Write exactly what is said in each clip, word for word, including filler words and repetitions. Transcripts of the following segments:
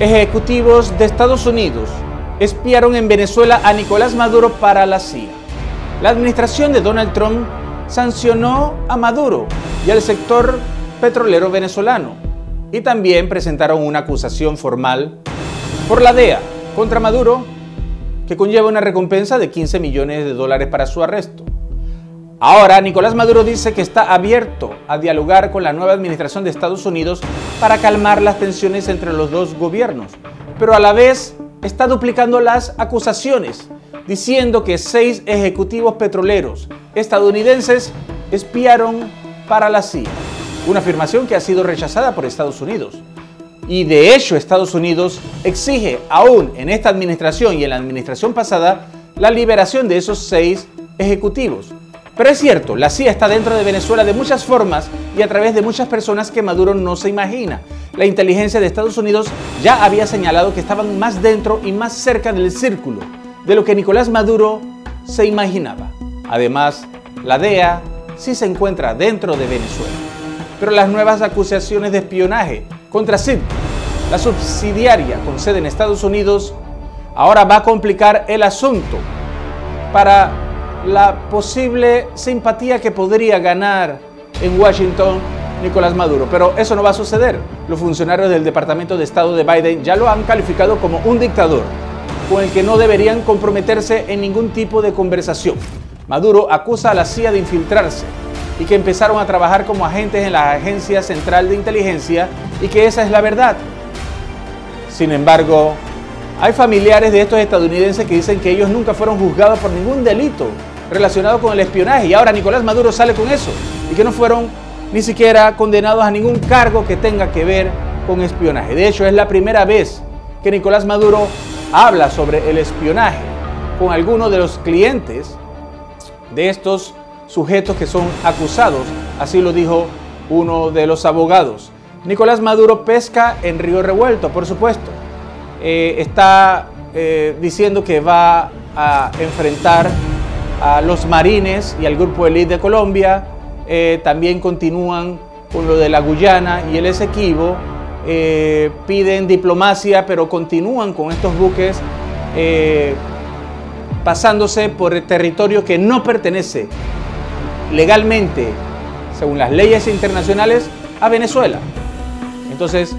Ejecutivos de Estados Unidos espiaron en Venezuela a Nicolás Maduro para la C I A. La administración de Donald Trump sancionó a Maduro y al sector petrolero venezolano, y también presentaron una acusación formal por la D E A contra Maduro que conlleva una recompensa de quince millones de dólares para su arresto. Ahora, Nicolás Maduro dice que está abierto a dialogar con la nueva administración de Estados Unidos para calmar las tensiones entre los dos gobiernos, pero a la vez está duplicando las acusaciones, diciendo que seis ejecutivos petroleros estadounidenses espiaron para la C I A, una afirmación que ha sido rechazada por Estados Unidos. Y de hecho, Estados Unidos exige aún en esta administración y en la administración pasada la liberación de esos seis ejecutivos. Pero es cierto, la C I A está dentro de Venezuela de muchas formas y a través de muchas personas que Maduro no se imagina. La inteligencia de Estados Unidos ya había señalado que estaban más dentro y más cerca del círculo de lo que Nicolás Maduro se imaginaba. Además, la D E A sí se encuentra dentro de Venezuela. Pero las nuevas acusaciones de espionaje contra C I D, la subsidiaria con sede en Estados Unidos, ahora va a complicar el asunto para la posible simpatía que podría ganar en Washington Nicolás Maduro. Pero eso no va a suceder. Los funcionarios del Departamento de Estado de Biden ya lo han calificado como un dictador con el que no deberían comprometerse en ningún tipo de conversación. Maduro acusa a la C I A de infiltrarse y que empezaron a trabajar como agentes en la Agencia Central de Inteligencia y que esa es la verdad. Sin embargo, hay familiares de estos estadounidenses que dicen que ellos nunca fueron juzgados por ningún delito relacionado con el espionaje, y ahora Nicolás Maduro sale con eso y que no fueron ni siquiera condenados a ningún cargo que tenga que ver con espionaje. De hecho, es la primera vez que Nicolás Maduro habla sobre el espionaje con alguno de los clientes de estos sujetos que son acusados. Así lo dijo uno de los abogados. Nicolás Maduro pesca en Río Revuelto, por supuesto. Eh, está eh, diciendo que va a enfrentar a los marines y al grupo elite de Colombia. Eh, también continúan con lo de la Guyana y el Esequibo. Eh, piden diplomacia, pero continúan con estos buques eh, pasándose por el territorio que no pertenece legalmente, según las leyes internacionales, a Venezuela. Entonces,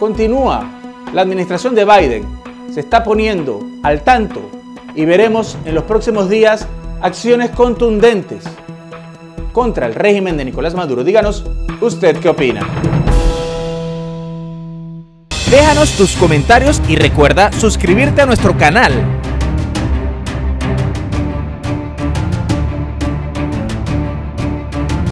continúa. La administración de Biden se está poniendo al tanto y veremos en los próximos días acciones contundentes contra el régimen de Nicolás Maduro. Díganos, ¿usted qué opina? Déjanos tus comentarios y recuerda suscribirte a nuestro canal.